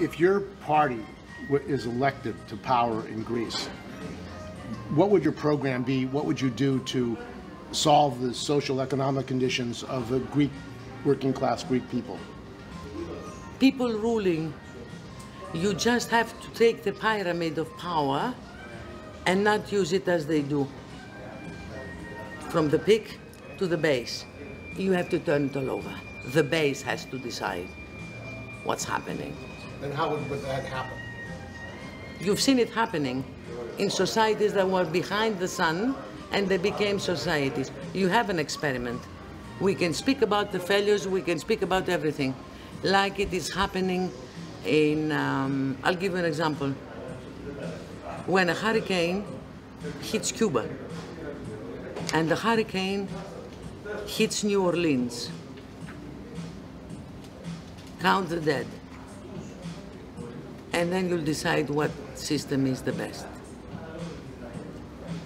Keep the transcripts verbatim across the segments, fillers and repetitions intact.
If your party is elected to power in Greece, what would your program be? What would you do to solve the social economic conditions of the Greek working class, Greek people? People ruling. You just have to take the pyramid of power and not use it as they do. From the peak to the base. You have to turn it all over. The base has to decide what's happening. And how would, would that happen? You've seen it happening in societies that were behind the sun, and they became societies. You have an experiment. We can speak about the failures, we can speak about everything. Like it is happening in, um, I'll give you an example. When a hurricane hits Cuba, and the hurricane hits New Orleans, count the dead. And then you'll decide what system is the best.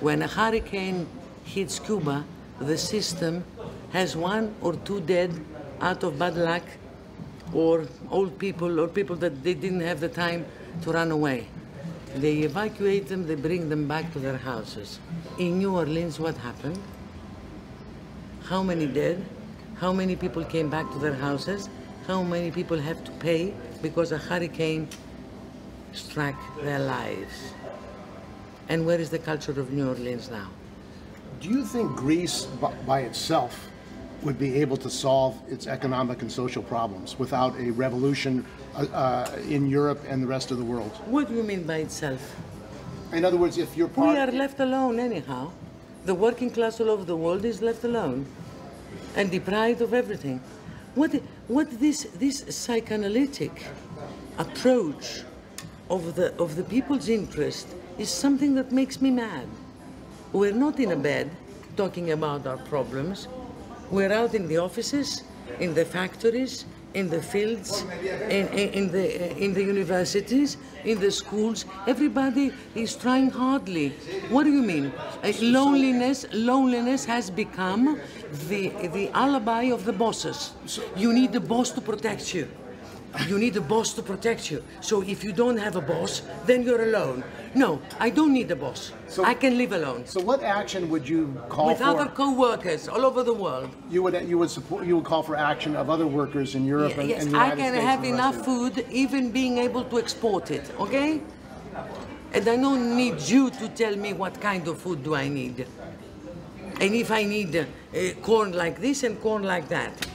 When a hurricane hits Cuba, the system has one or two dead out of bad luck, or old people, or people that they didn't have the time to run away. They evacuate them, they bring them back to their houses. In New Orleans, what happened? How many dead? How many people came back to their houses? How many people have to pay because a hurricane struck their lives? And where is the culture of New Orleans now? Do you think Greece by itself would be able to solve its economic and social problems without a revolution uh, uh, in Europe and the rest of the world? What do you mean by itself? In other words, if your part... We are left alone anyhow. The working class all over the world is left alone and deprived of everything. What, what this, this psychoanalytic approach of the, of the people's interest is something that makes me mad. We're not in a bed talking about our problems. We're out in the offices, in the factories, in the fields, in, in, in, the, in the universities, in the schools. Everybody is trying hardly. What do you mean? Loneliness, loneliness has become the, the alibi of the bosses. You need the boss to protect you. You need a boss to protect you. So if you don't have a boss, then you're alone. No, I don't need a boss. So, I can live alone. So what action would you call With for? With other co-workers all over the world. You would, you would support, you would call for action of other workers in Europe yeah, and, yes, and the United States. Yes, I can have enough food, even being able to export it, okay? And I don't need you to tell me what kind of food do I need. And if I need uh, uh, corn like this and corn like that.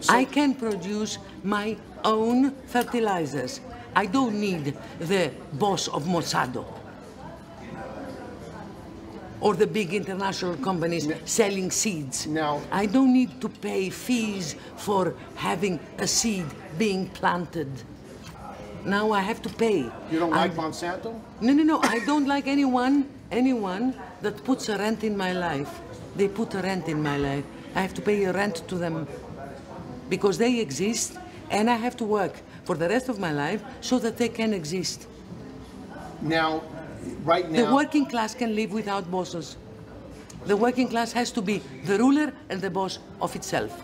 So I can produce my own fertilizers. I don't need the boss of Monsanto or the big international companies now, selling seeds. Now, I don't need to pay fees for having a seed being planted. Now I have to pay. You don't like I'm, Monsanto? No, no, no. I don't like anyone, anyone that puts a rent in my life. They put a rent in my life. I have to pay a rent to them. Because they exist, and I have to work for the rest of my life so that they can exist. Now, right now... The working class can live without bosses. The working class has to be the ruler and the boss of itself.